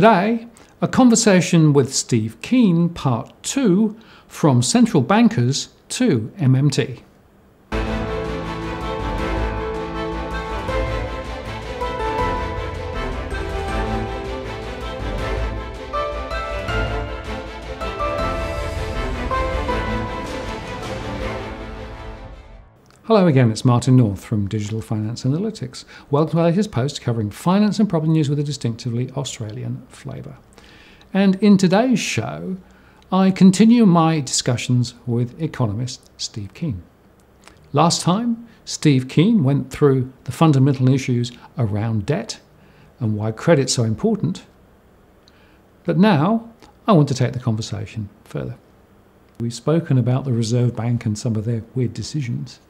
Today, a conversation with Steve Keen, Part 2, From Central Bankers to MMT. Hello again, it's Martin North from Digital Finance Analytics. Welcome to my latest post covering finance and problem news with a distinctively Australian flavour. And in today's show, I continue my discussions with economist Steve Keen. Last time, Steve Keen went through the fundamental issues around debt and why credit's so important. But now, I want to take the conversation further. We've spoken about the Reserve Bank and some of their weird decisions.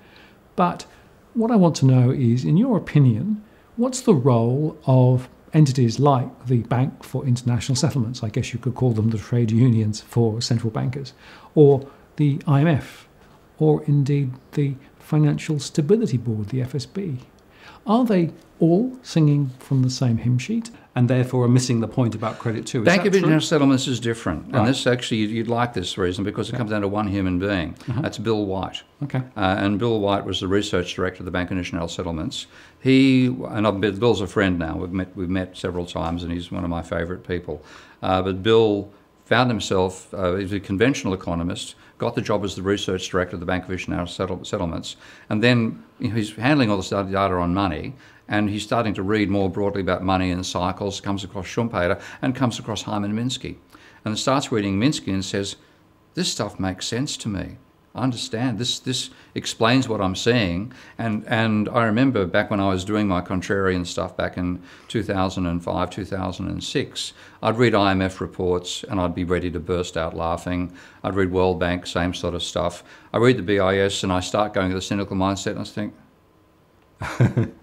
But what I want to know is, in your opinion, what's the role of entities like the Bank for International Settlements, I guess you could call them the trade unions for central bankers, or the IMF, or indeed the Financial Stability Board, the FSB? Are they all singing from the same hymn sheet? And therefore are missing the point about credit too. Is Bank of International Settlements is different. Right. And this actually, you'd like this reason because it comes down to one human being. That's Bill White. Okay. And Bill White was the research director of the Bank of International Settlements. Bill's a friend now. We've met several times and he's one of my favourite people. But Bill found himself, he's a conventional economist, got the job as the research director of the Bank of International Settlements. And then he's handling all this data on money, and he's starting to read more broadly about money and cycles, comes across Schumpeter, and comes across Hyman Minsky. And starts reading Minsky and says, this stuff makes sense to me. I understand. This explains what I'm seeing. And I remember back when I was doing my contrarian stuff back in 2005, 2006, I'd read IMF reports and I'd be ready to burst out laughing. I'd read World Bank, same sort of stuff. I read the BIS and I start going to the cynical mindset and I think,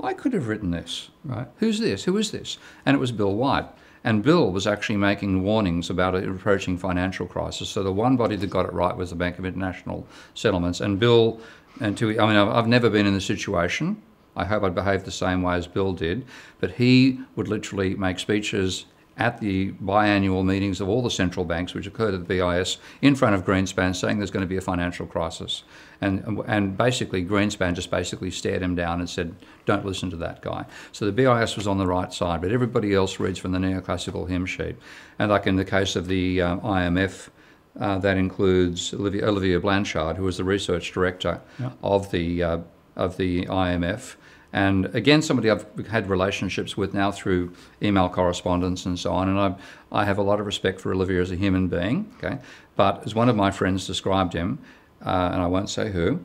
I could have written this, right? Who's this? Who is this? And it was Bill White. And Bill was actually making warnings about an approaching financial crisis. So the one body that got it right was the Bank of International Settlements. And Bill, I've never been in this situation. I hope I'd behave the same way as Bill did. But he would literally make speeches at the biannual meetings of all the central banks, which occurred at the BIS, in front of Greenspan, saying there's going to be a financial crisis. And basically, Greenspan just basically stared him down and said, don't listen to that guy. So the BIS was on the right side, but everybody else reads from the neoclassical hymn sheet. And like in the case of the IMF, that includes Olivier Blanchard, who was the research director of the IMF. And again, somebody I've had relationships with now through email correspondence and so on, and I have a lot of respect for Olivier as a human being, okay? But as one of my friends described him, and I won't say who,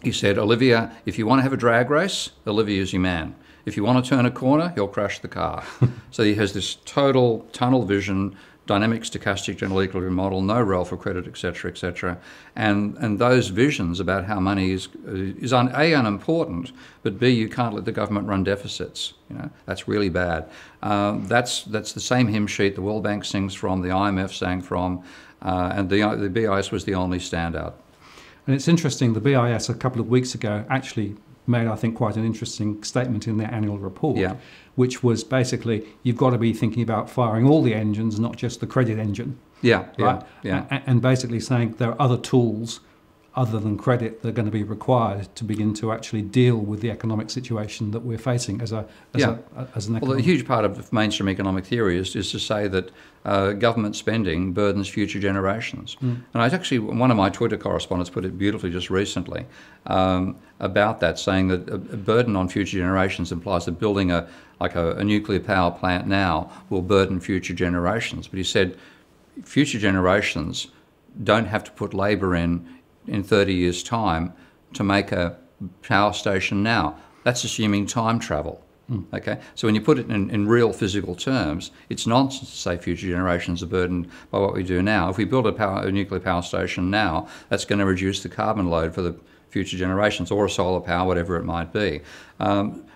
he said, Olivier, if you want to have a drag race, Olivier is your man. If you want to turn a corner, he'll crash the car. So he has this total tunnel vision, dynamic stochastic general equilibrium model, no role for credit, etc., etc., and those visions about how money is unimportant, but b, you can't let the government run deficits. You know, that's really bad. That's the same hymn sheet the World Bank sings from, the IMF sang from, and the BIS was the only standout. And it's interesting. The BIS a couple of weeks ago actually made, I think, quite an interesting statement in their annual report, which was basically, you've got to be thinking about firing all the engines, not just the credit engine. And basically saying there are other tools other than credit that are going to be required to begin to actually deal with the economic situation that we're facing as an economic. Well, a huge part of mainstream economic theory is to say that government spending burdens future generations. And I actually, one of my Twitter correspondents put it beautifully just recently about that, saying that a burden on future generations implies that building a nuclear power plant now will burden future generations. But he said future generations don't have to put labour in 30 years' time to make a power station now. That's assuming time travel, okay? So when you put it in real physical terms, it's nonsense to say future generations are burdened by what we do now. If we build a nuclear power station now, that's going to reduce the carbon load for the future generations, or solar power, whatever it might be.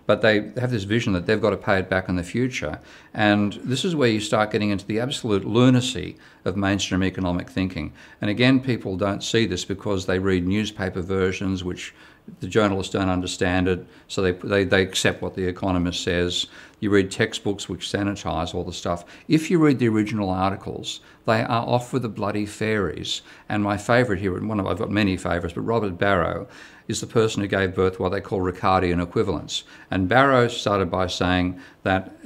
but they have this vision that they've got to pay it back in the future. And this is where you start getting into the absolute lunacy of mainstream economic thinking. And again, people don't see this because they read newspaper versions, which the journalists don't understand it, so they accept what the economist says. You read textbooks which sanitize all the stuff. If you read the original articles, they are off with the bloody fairies. And my favorite here, and I've got many favorites, but Robert Barro is the person who gave birth to what they call Ricardian equivalence. And Barro started by saying that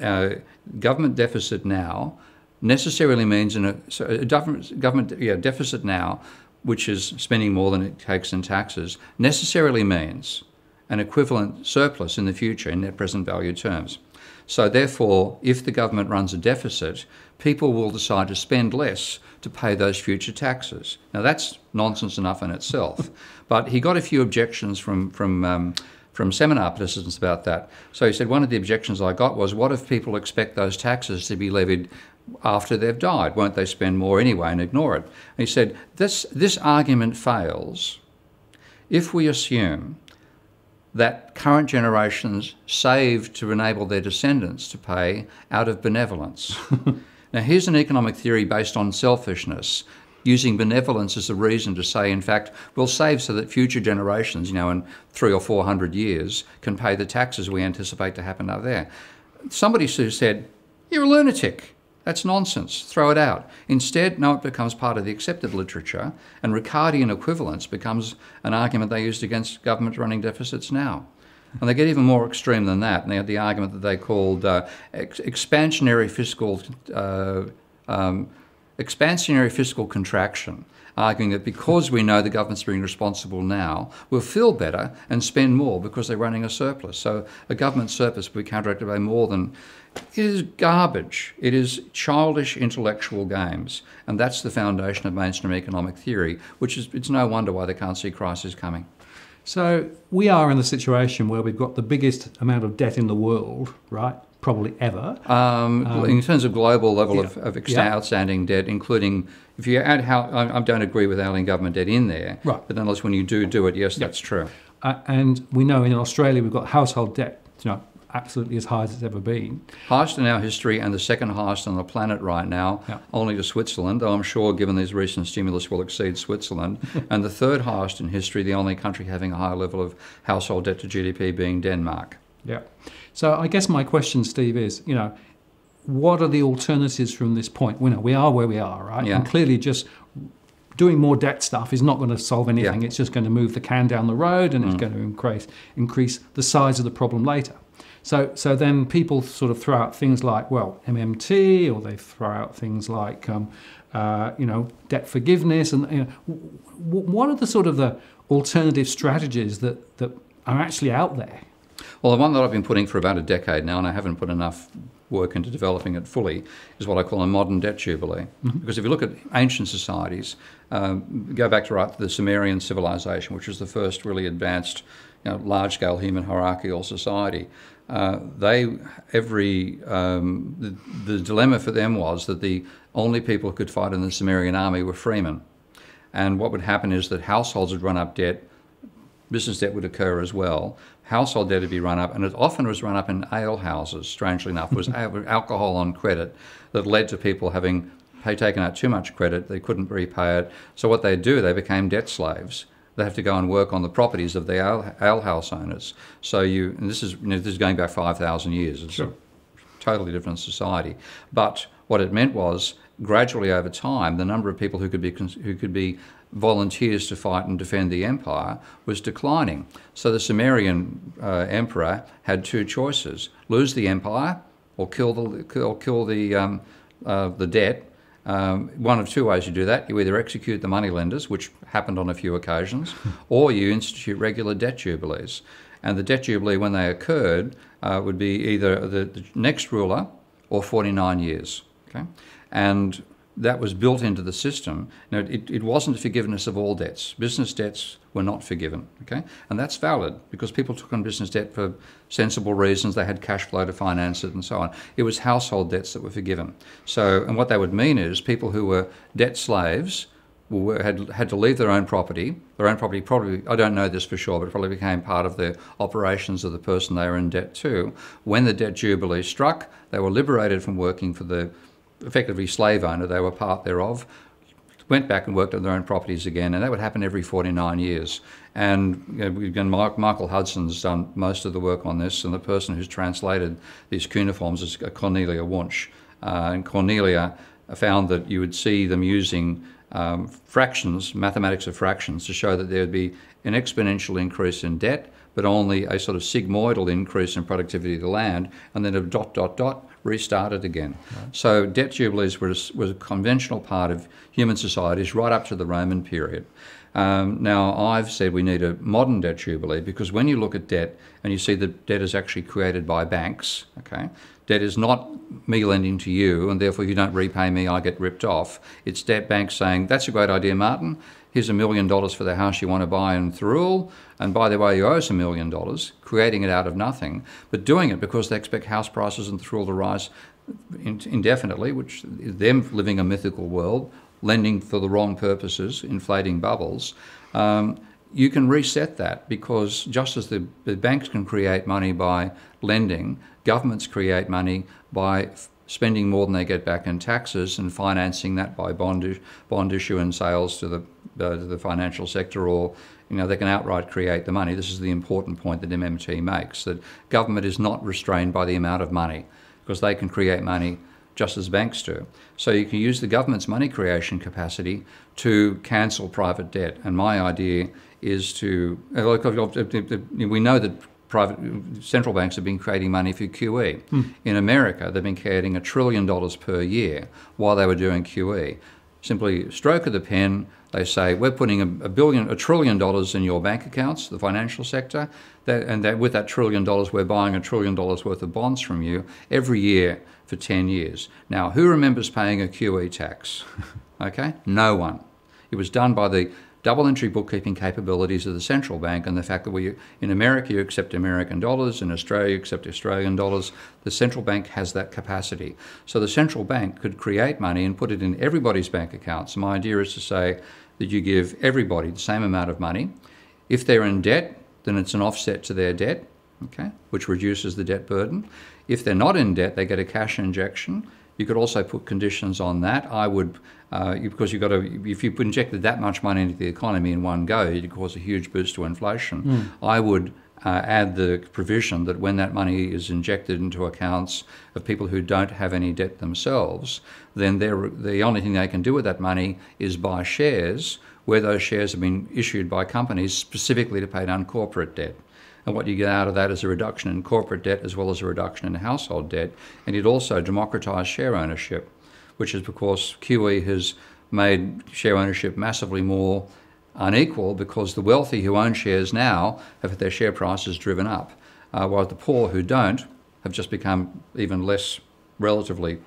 government deficit now necessarily means deficit now, which is spending more than it takes in taxes, necessarily means an equivalent surplus in the future in net present value terms. So therefore, if the government runs a deficit, people will decide to spend less to pay those future taxes. Now that's nonsense enough in itself, but he got a few objections from seminar participants about that. So he said, one of the objections I got was, what if people expect those taxes to be levied after they've died? Won't they spend more anyway and ignore it? And he said, this argument fails if we assume that current generations save to enable their descendants to pay out of benevolence. Now here's an economic theory based on selfishness, using benevolence as a reason to say, in fact, we'll save so that future generations, in 300 or 400 years, can pay the taxes we anticipate to happen out there. Somebody who said, you're a lunatic, that's nonsense, throw it out. Instead, no, it becomes part of the accepted literature, and Ricardian equivalence becomes an argument they used against government running deficits now. And they get even more extreme than that, and they had the argument that they called expansionary fiscal contraction, arguing that because we know the government's being responsible now, we'll feel better and spend more because they're running a surplus. So a government surplus will be counteracted by more than... It is garbage. It is childish intellectual games. And that's the foundation of mainstream economic theory, which is, it's no wonder why they can't see crisis coming. So we are in the situation where we've got the biggest amount of debt in the world, right? Probably ever. In terms of global level of outstanding debt, including, if you add I don't agree with adding government debt in there, right, but nonetheless when you do it, yes, that's true. And we know in Australia we've got household debt, absolutely as high as it's ever been. Highest in our history and the second highest on the planet right now, only to Switzerland, though I'm sure given these recent stimulus will exceed Switzerland, and the third highest in history, the only country having a high level of household debt to GDP being Denmark. Yeah. So I guess my question, Steve, is, what are the alternatives from this point? We are where we are, right? Yeah. And clearly just doing more debt stuff is not going to solve anything. Yeah. It's just going to move the can down the road and it's going to increase the size of the problem later. So then people sort of throw out things like, MMT, or they throw out things like, debt forgiveness. And what are the sort of the alternative strategies that are actually out there? Well, the one that I've been putting for about a decade now, and I haven't put enough work into developing it fully, is what I call a modern debt jubilee. Mm-hmm. Because if you look at ancient societies, go back to the Sumerian civilization, which was the first really advanced large-scale human hierarchical society. The dilemma for them was that the only people who could fight in the Sumerian army were freemen. And what would happen is that households would run up debt, business debt would occur as well, household debt would be run up, and it often was run up in ale houses, strangely enough. It was alcohol on credit that led to people having taken out too much credit, they couldn't repay it. So what they'd do, they became debt slaves. They have to go and work on the properties of the alehouse owners. So this is going back 5,000 years. It's a totally different society. But what it meant was, gradually over time, the number of people who could be volunteers to fight and defend the empire was declining. So the Sumerian emperor had two choices: lose the empire or kill the debt. One of two ways you do that: you either execute the moneylenders, which happened on a few occasions, or you institute regular debt jubilees. And the debt jubilee, when they occurred, would be either the next ruler or 49 years. Okay, and that was built into the system. Now, it wasn't forgiveness of all debts. Business debts were not forgiven, okay? And that's valid because people took on business debt for sensible reasons. They had cash flow to finance it and so on. It was household debts that were forgiven. So, and what that would mean is people who were debt slaves had to leave their own property. Their own property probably, I don't know this for sure, but it probably became part of the operations of the person they were in debt to. When the debt jubilee struck, they were liberated from working for the effectively slave owner they were part thereof, went back and worked on their own properties again, and that would happen every 49 years. And you know, Michael Hudson's done most of the work on this, and the person who's translated these cuneiforms is Cornelia Wunsch. And Cornelia found that you would see them using fractions, mathematics of fractions, to show that there would be an exponential increase in debt, but only a sort of sigmoidal increase in productivity of the land, and then a dot, dot, dot, restarted again. Right. So debt jubilees was a conventional part of human societies right up to the Roman period. Now, I've said we need a modern debt jubilee because when you look at debt and you see that debt is actually created by banks, okay, debt is not me lending to you and therefore you don't repay me, I get ripped off. It's debt banks saying, that's a great idea, Martin. Here's $1 million for the house you want to buy in Thirroul, and by the way, you owe us $1 million, creating it out of nothing, but doing it because they expect house prices in Thirroul to rise indefinitely, which is them living a mythical world, lending for the wrong purposes, inflating bubbles. You can reset that because just as the banks can create money by lending, governments create money by spending more than they get back in taxes and financing that by bond issue and sales to the financial sector, or they can outright create the money. This is the important point that MMT makes, that government is not restrained by the amount of money because they can create money just as banks do. So you can use the government's money creation capacity to cancel private debt. And my idea is to, we know that central banks have been creating money through QE. In America, they've been creating $1 trillion per year while they were doing QE. Simply stroke of the pen, they say, we're putting $1 trillion in your bank accounts, the financial sector, with that $1 trillion, we're buying $1 trillion worth of bonds from you every year for 10 years. Now, who remembers paying a QE tax? Okay, no one. It was done by the double entry bookkeeping capabilities of the central bank and the fact that in America you accept American dollars, in Australia you accept Australian dollars. The central bank has that capacity. So the central bank could create money and put it in everybody's bank accounts. My idea is to say that you give everybody the same amount of money. If they're in debt, then it's an offset to their debt, okay, which reduces the debt burden. If they're not in debt, they get a cash injection. You could also put conditions on that. I would, because you've got to, if you injected that much money into the economy in one go, you'd cause a huge boost to inflation. I would add the provision that when that money is injected into accounts of people who don't have any debt themselves, then the only thing they can do with that money is buy shares, where those shares have been issued by companies specifically to pay down corporate debt. And what you get out of that is a reduction in corporate debt as well as a reduction in household debt. And it also democratized share ownership, which is because QE has made share ownership massively more unequal because the wealthy who own shares now have had their share prices driven up, while the poor who don't have just become even less relatively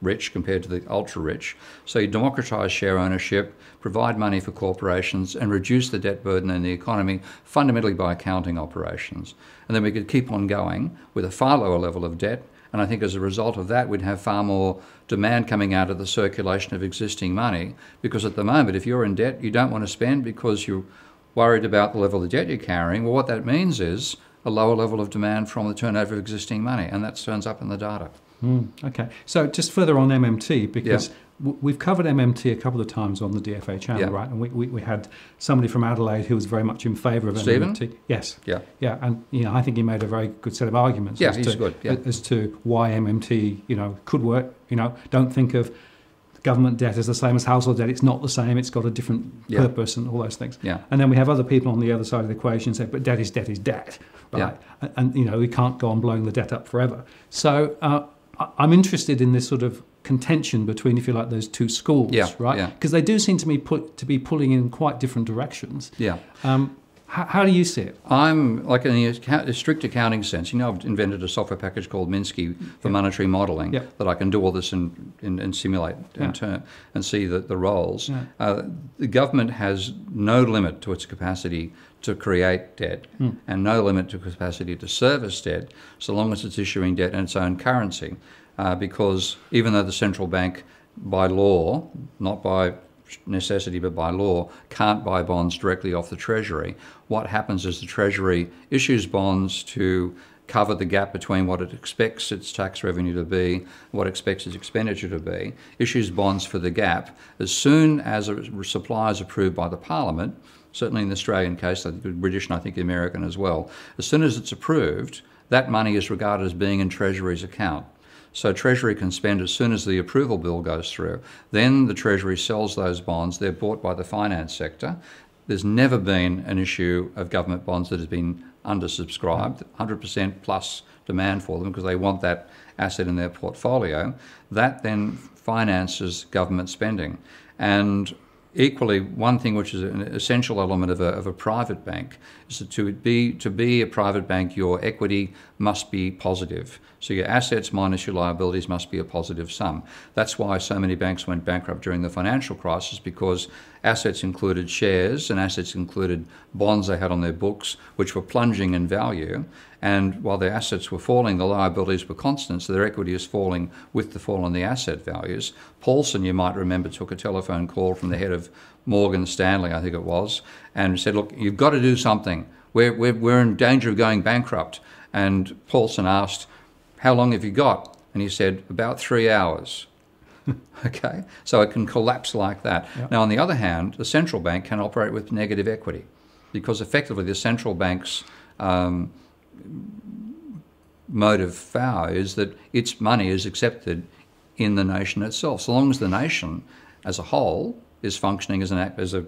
rich compared to the ultra-rich. So you democratise share ownership, provide money for corporations, and reduce the debt burden in the economy fundamentally by accounting operations. And then we could keep on going with a far lower level of debt, and I think as a result of that, we'd have far more demand coming out of the circulation of existing money, because at the moment, if you're in debt, you don't want to spend because you're worried about the level of debt you're carrying. Well, what that means is a lower level of demand from the turnover of existing money, and that turns up in the data. Okay, so just further on MMT, because we've covered MMT a couple of times on the DFA channel, right? And we had somebody from Adelaide who was very much in favour of Stephen? MMT. Yes. Yeah, and I think he made a very good set of arguments as to why MMT, could work. Don't think of government debt as the same as household debt. It's not the same. It's got a different purpose and all those things. And then we have other people on the other side of the equation say, but debt is debt is debt, right? And we can't go on blowing the debt up forever. So I'm interested in this sort of contention between, if you like, those two schools, right? Because they do seem to me to be pulling in quite different directions. How do you see it? I'm, like in a strict accounting sense, I've invented a software package called Minsky for monetary modelling that I can do all this and simulate and see the roles. The government has no limit to its capacity to create debt and no limit to capacity to service debt, so long as it's issuing debt in its own currency, because even though the central bank, by law, not by necessity but by law, can't buy bonds directly off the Treasury. What happens is the Treasury issues bonds to cover the gap between what it expects its tax revenue to be, what it expects its expenditure to be, issues bonds for the gap. As soon as a supply is approved by the Parliament, certainly in the Australian case, the British and I think the American as well, as soon as it's approved, that money is regarded as being in Treasury's account. So Treasury can spend as soon as the approval bill goes through. Then the Treasury sells those bonds. They're bought by the finance sector. There's never been an issue of government bonds that has been undersubscribed, 100% plus demand for them because they want that asset in their portfolio. That then finances government spending. And equally, one thing which is an essential element of a private bank is that to be a private bank, your equity must be positive. So your assets minus your liabilities must be a positive sum. That's why so many banks went bankrupt during the financial crisis, because assets included shares and assets included bonds they had on their books, which were plunging in value. And while their assets were falling, the liabilities were constant, so their equity is falling with the fall in the asset values. Paulson, you might remember, took a telephone call from the head of Morgan Stanley, I think it was, and said, look, you've got to do something. We're in danger of going bankrupt. And Paulson asked, how long have you got? And he said, about 3 hours. Okay, so it can collapse like that. Yep. Now, on the other hand, the central bank can operate with negative equity because effectively the central bank's mode of power is that its money is accepted in the nation itself. So long as the nation as a whole is functioning as a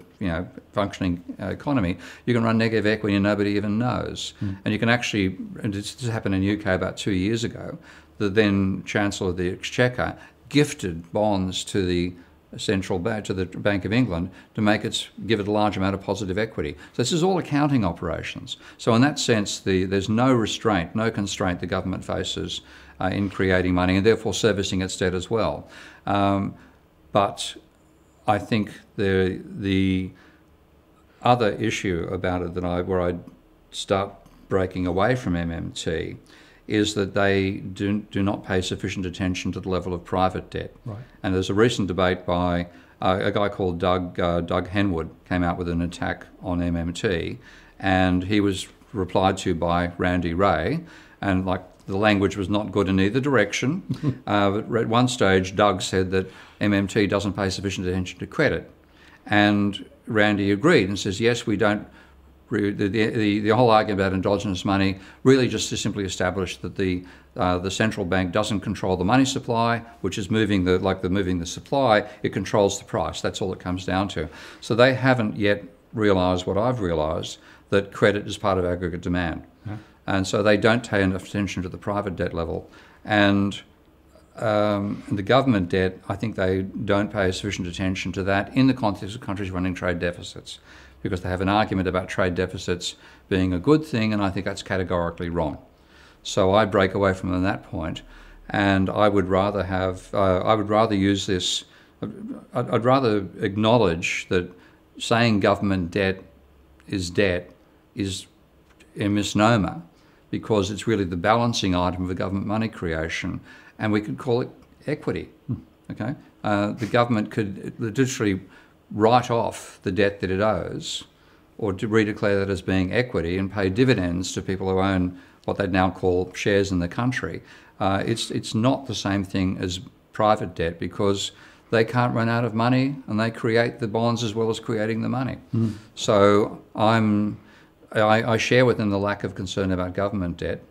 functioning economy, you can run negative equity and nobody even knows. Mm. And you can actually, and this happened in the UK about 2 years ago, the then Chancellor of the Exchequer gifted bonds to the central bank, to the Bank of England, to give it a large amount of positive equity. So this is all accounting operations. So in that sense, there's no restraint, no constraint the government faces in creating money and therefore servicing its debt as well. But I think the other issue about it where I start breaking away from MMT is that they do not pay sufficient attention to the level of private debt. Right. And there's a recent debate by a guy called Doug Henwood came out with an attack on MMT, and he was replied to by Randy Ray, and like the language was not good in either direction. But at one stage, Doug said that MMT doesn't pay sufficient attention to credit, and Randy agreed and says, yes, we don't. The whole argument about endogenous money really just to simply establish that the central bank doesn't control the money supply, which is moving the supply. It controls the price. That's all it comes down to. So they haven't yet realised what I've realised, that credit is part of aggregate demand, yeah. And so they don't pay enough attention to the private debt level, and the government debt. I think they don't pay sufficient attention to that in the context of countries running trade deficits, because they have an argument about trade deficits being a good thing, and I think that's categorically wrong. So I break away from that point, and I would rather have, I'd rather acknowledge that saying government debt is a misnomer, because it's really the balancing item of government money creation, and we could call it equity, okay? The government could literally write off the debt that it owes, or to redeclare that as being equity and pay dividends to people who own what they now call shares in the country. It's not the same thing as private debt, because they can't run out of money and they create the bonds as well as creating the money. Mm. So I share with them the lack of concern about government debt.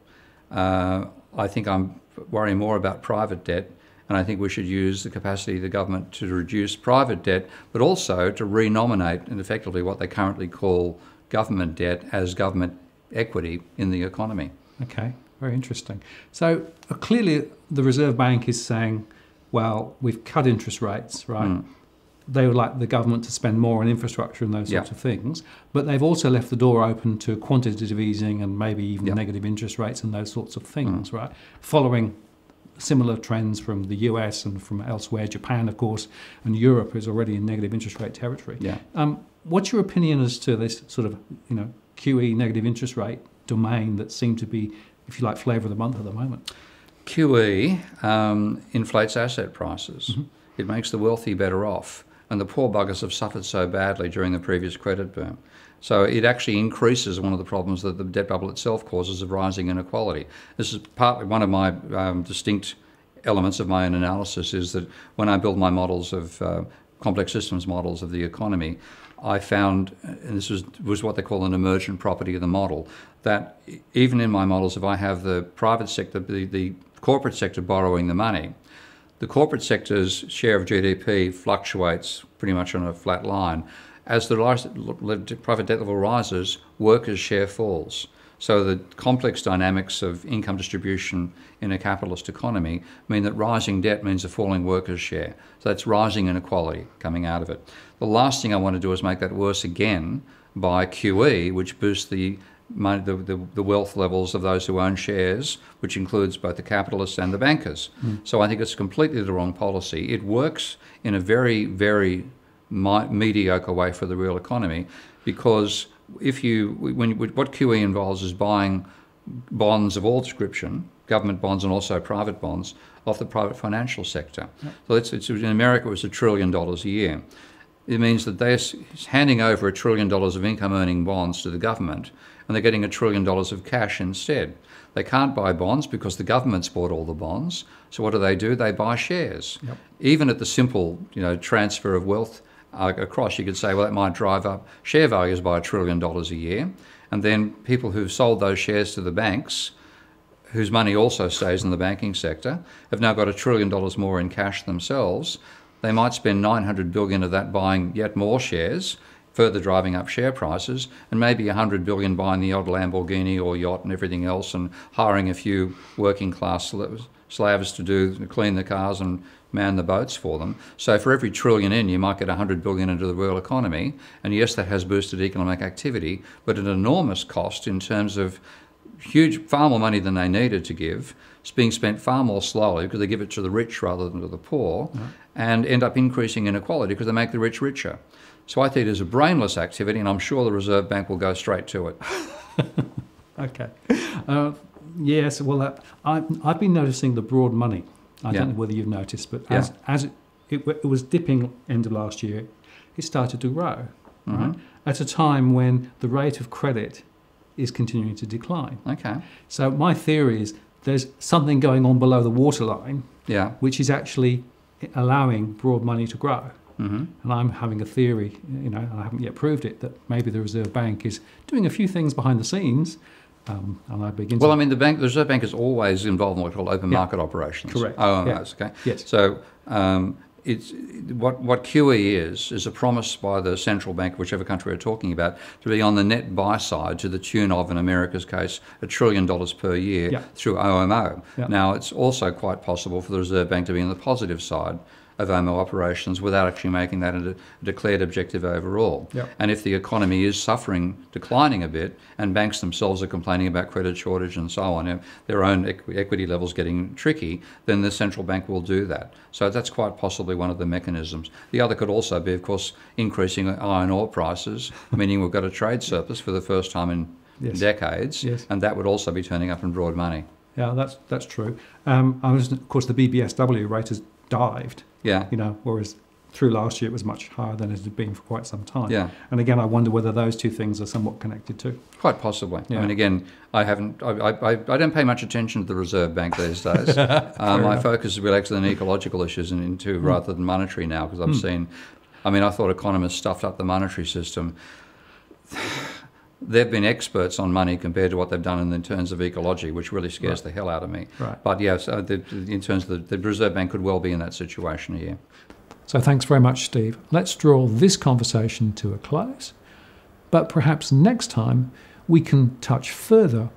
I think I'm worrying more about private debt. And I think we should use the capacity of the government to reduce private debt, but also to renominate and effectively what they currently call government debt as government equity in the economy. Okay, very interesting. So clearly the Reserve Bank is saying, well, we've cut interest rates, right? Mm. They would like the government to spend more on infrastructure and those sorts of things, but they've also left the door open to quantitative easing and maybe even negative interest rates and those sorts of things, right? Following similar trends from the US and from elsewhere, Japan, of course, and Europe is already in negative interest rate territory. Yeah. What's your opinion as to this sort of, QE negative interest rate domain that seemed to be, if you like, flavour of the month at the moment? QE inflates asset prices. Mm-hmm. It makes the wealthy better off. and the poor buggers have suffered so badly during the previous credit boom. So it actually increases one of the problems that the debt bubble itself causes of rising inequality. This is partly one of my distinct elements of my own analysis, is that when I build my models of complex systems models of the economy, I found, and this was what they call an emergent property of the model, that even in my models, if I have the private sector, the corporate sector borrowing the money, the corporate sector's share of GDP fluctuates pretty much on a flat line. As the private debt level rises, workers' share falls. So the complex dynamics of income distribution in a capitalist economy mean that rising debt means a falling workers' share. So that's rising inequality coming out of it. The last thing I want to do is make that worse again by QE, which boosts the wealth levels of those who own shares, which includes both the capitalists and the bankers. So I think it's completely the wrong policy. It works in a very, very mediocre way for the real economy, because what QE involves is buying bonds of all description, government bonds and also private bonds, off the private financial sector. Yep. So in America it was $1 trillion a year. It means that they're handing over $1 trillion of income earning bonds to the government, and they're getting $1 trillion of cash instead. They can't buy bonds because the government's bought all the bonds. So what do? They buy shares. Yep. Even at the simple transfer of wealth across, you could say, well, that might drive up share values by $1 trillion a year. And then people who've sold those shares to the banks, whose money also stays in the banking sector, have now got $1 trillion more in cash themselves. They might spend 900 billion of that buying yet more shares, further driving up share prices, and maybe 100 billion buying the odd Lamborghini or yacht and everything else, and hiring a few working class slaves to clean the cars and man the boats for them. So for every trillion in, you might get 100 billion into the real economy. And yes, that has boosted economic activity, but at an enormous cost in terms of far more money than they needed to give. It's being spent far more slowly because they give it to the rich rather than to the poor, and end up increasing inequality because they make the rich richer. So I think it is a brainless activity, and I'm sure the Reserve Bank will go straight to it. Okay. Yes, well, I've been noticing the broad money. I don't know whether you've noticed, but as it was dipping end of last year, it started to grow, right? At a time when the rate of credit is continuing to decline. Okay. So my theory is there's something going on below the waterline, which is actually allowing broad money to grow. And I'm having a theory, and I haven't yet proved it, that maybe the Reserve Bank is doing a few things behind the scenes. The Reserve Bank is always involved in what we call open market operations. Correct. OMOs, okay? Yes. So what QE is a promise by the central bank, whichever country we're talking about, to be on the net buy side to the tune of, in America's case, $1 trillion per year through OMO. Now, it's also quite possible for the Reserve Bank to be on the positive side of OMO operations without actually making that a declared objective overall. And if the economy is declining a bit, and banks themselves are complaining about credit shortage and so on, and their own equity levels getting tricky, then the central bank will do that. So that's quite possibly one of the mechanisms. The other could also be, of course, increasing iron ore prices, meaning we've got a trade surplus for the first time in decades, and that would also be turning up in broad money. Yeah, that's true. Of course, the BBSW rate has dived. Whereas through last year it was much higher than it had been for quite some time. And again, I wonder whether those two things are somewhat connected too. Quite possibly. I mean, again, I don't pay much attention to the Reserve Bank these days. My focus is actually on ecological issues and rather than monetary now, because I've seen, I thought economists stuffed up the monetary system. They've been experts on money compared to what they've done in terms of ecology, which really scares the hell out of me. But yes, in terms of the Reserve Bank could well be in that situation here. So thanks very much, Steve. Let's draw this conversation to a close, but perhaps next time we can touch further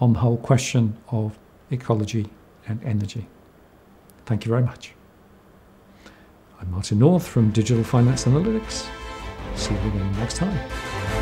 on the whole question of ecology and energy. Thank you very much. I'm Martin North from Digital Finance Analytics. See you again next time.